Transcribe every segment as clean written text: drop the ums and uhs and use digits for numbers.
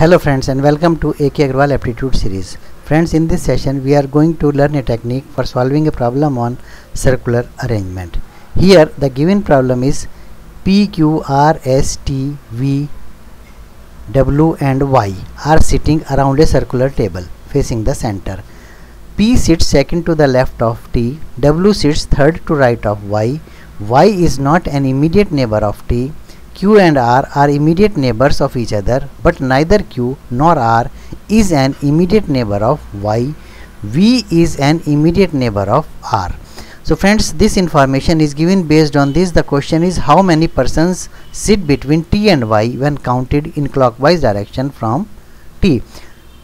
Hello friends, and welcome to AK Agarwal Aptitude series. Friends, in this session we are going to learn a technique for solving a problem on circular arrangement. Here the given problem is P, Q, R, S, T, V, W and Y are sitting around a circular table facing the center. P sits second to the left of T, W sits third to right of Y, Y is not an immediate neighbor of T, Q and R are immediate neighbors of each other, but neither Q nor R is an immediate neighbor of Y. V is an immediate neighbor of R. So friends, this information is given. Based on this, the question is how many persons sit between T and Y when counted in clockwise direction from T.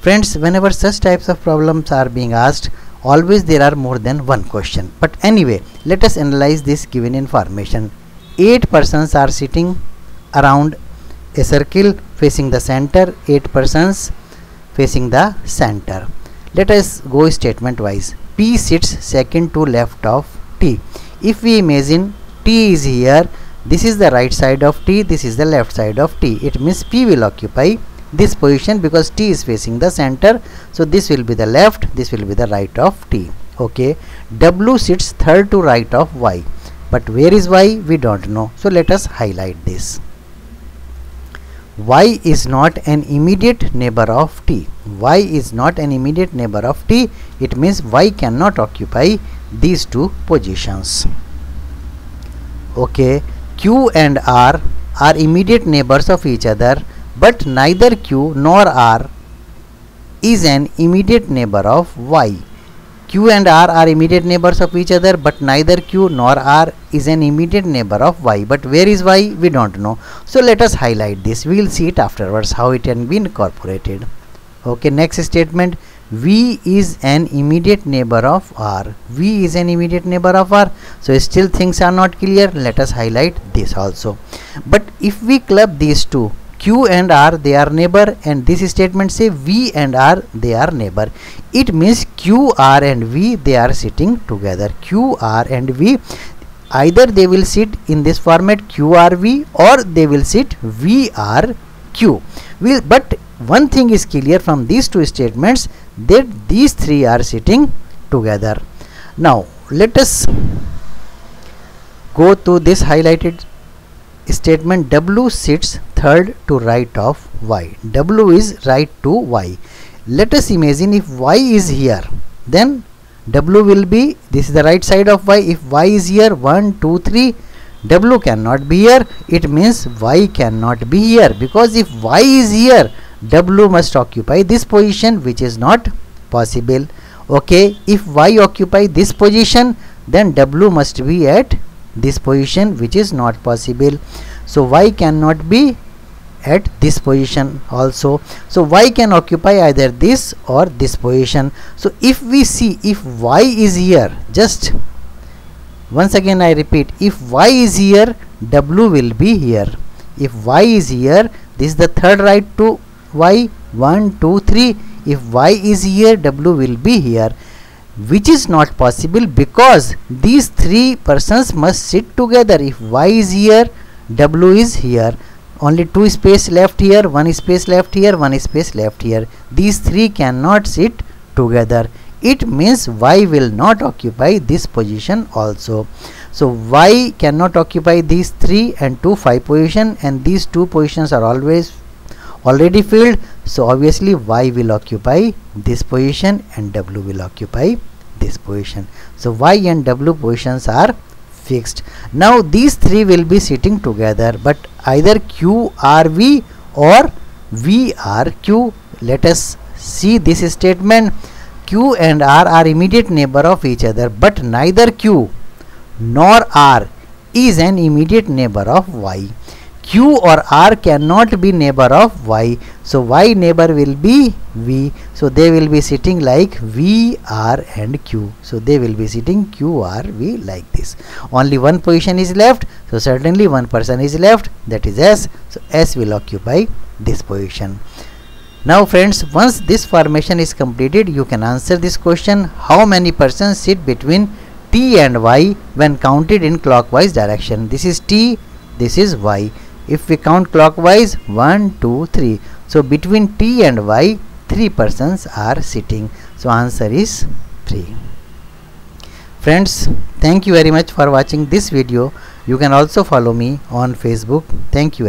Friends, whenever such types of problems are being asked, always there are more than one question. But anyway, let us analyze this given information. 8 persons are sitting around a circle facing the center. 8 persons facing the center. Let us go statement wise. P sits second to left of T. If we imagine T is here, this is the right side of T, this is the left side of T. It means P will occupy this position because T is facing the center. So this will be the left, this will be the right of T. Okay. W sits third to right of Y. But where is Y? We don't know. So let us highlight this. Y is not an immediate neighbor of T. Y is not an immediate neighbor of T. It means Y cannot occupy these two positions. Okay. Q and R are immediate neighbors of each other, but neither Q nor R is an immediate neighbor of Y. Q and R are immediate neighbors of each other, but neither Q nor R is an immediate neighbor of Y. But where is Y? We don't know. So let us highlight this. We will see it afterwards how it can be incorporated. Okay, next statement. V is an immediate neighbor of R. V is an immediate neighbor of R. So still things are not clear. Let us highlight this also. But if we club these two, Q and R, they are neighbor, and this statement say V and R, they are neighbor. It means Q, R and V, they are sitting together. Q, R and V, either they will sit in this format QRV or they will sit VRQ. But one thing is clear from these two statements, that these three are sitting together. Now let us go to this highlighted statement. W sits third to right of Y. W is right to Y. Let us imagine if Y is here, then W will be, this is the right side of Y. If Y is here, 1, 2, 3, W cannot be here. It means Y cannot be here, because if Y is here, W must occupy this position, which is not possible. Okay, if Y occupy this position, then W must be at this position, which is not possible. So Y cannot be at this position also. So Y can occupy either this or this position. So if we see, if Y is here, just once again I repeat, if Y is here, W will be here. If Y is here, this is the third right to Y, 1, 2, 3. If Y is here, W will be here, which is not possible because these three persons must sit together. If Y is here, W is here. Only 2 space left here, 1 space left here, 1 space left here. These three cannot sit together. It means Y will not occupy this position also. So Y cannot occupy these 3 and 2, 5 position, and these two positions are always already filled. So obviously Y will occupy this position and W will occupy this position. So Y and W positions are fixed. Now these three will be sitting together, but either QRV or VRQ. Let us see this statement. Q and R are immediate neighbor of each other, but neither Q nor R is an immediate neighbor of Y. Q or R cannot be neighbor of Y. So Y neighbor will be V. So they will be sitting like V, R and Q. So they will be sitting Q, R, V like this. Only one position is left. So certainly one person is left, that is S. So S will occupy this position. Now friends, once this formation is completed, you can answer this question. How many persons sit between T and Y when counted in clockwise direction? This is T, this is Y. If we count clockwise, 1, 2, 3. So between T and Y, 3 persons are sitting. So answer is 3. Friends, thank you very much for watching this video. You can also follow me on Facebook. Thank you.